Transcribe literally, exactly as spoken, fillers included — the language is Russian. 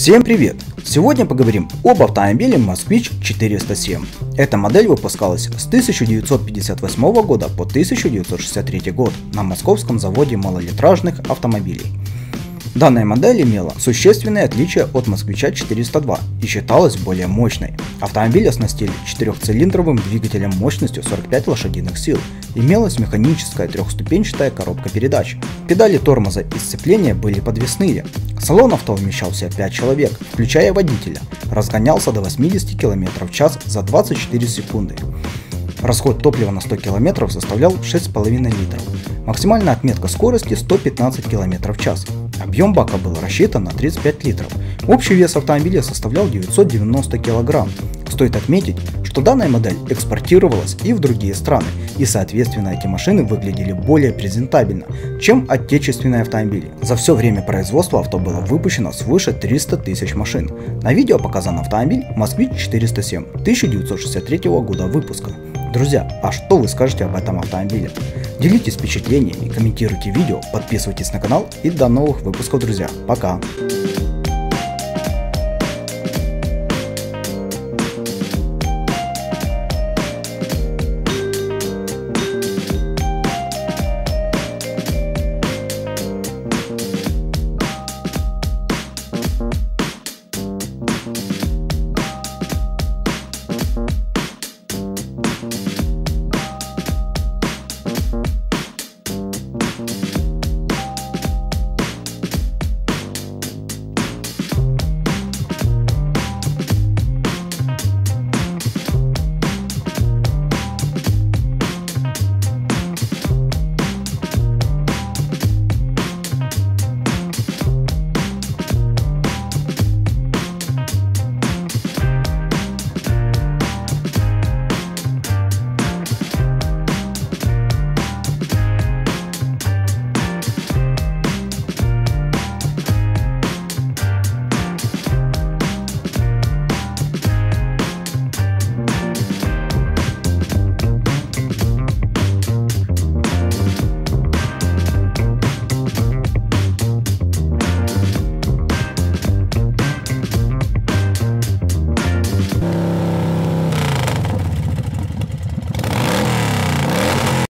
Всем привет! Сегодня поговорим об автомобиле Москвич четыреста семь. Эта модель выпускалась с тысяча девятьсот пятьдесят восьмого года по тысяча девятьсот шестьдесят третий год на Московском заводе малолитражных автомобилей. Данная модель имела существенные отличия от Москвича четыреста два и считалась более мощной. Автомобиль оснастили четырехцилиндровым двигателем мощностью сорок пять лошадиных сил. Имелась механическая трехступенчатая коробка передач. Педали тормоза и сцепления были подвесные. Салон авто вмещался пять человек, включая водителя. Разгонялся до восьмидесяти км в час за двадцать четыре секунды. Расход топлива на сто км составлял шесть с половиной литров. Максимальная отметка скорости сто пятнадцать км в час. Объем бака был рассчитан на тридцать пять литров. Общий вес автомобиля составлял девятьсот девяносто кг. Стоит отметить, что данная модель экспортировалась и в другие страны, и соответственно эти машины выглядели более презентабельно, чем отечественные автомобили. За все время производства авто было выпущено свыше трёхсот тысяч машин. На видео показан автомобиль Москвич четыреста семь тысяча девятьсот шестьдесят третьего года выпуска. Друзья, а что вы скажете об этом автомобиле? Делитесь впечатлениями, комментируйте видео, подписывайтесь на канал и до новых выпусков, друзья. Пока!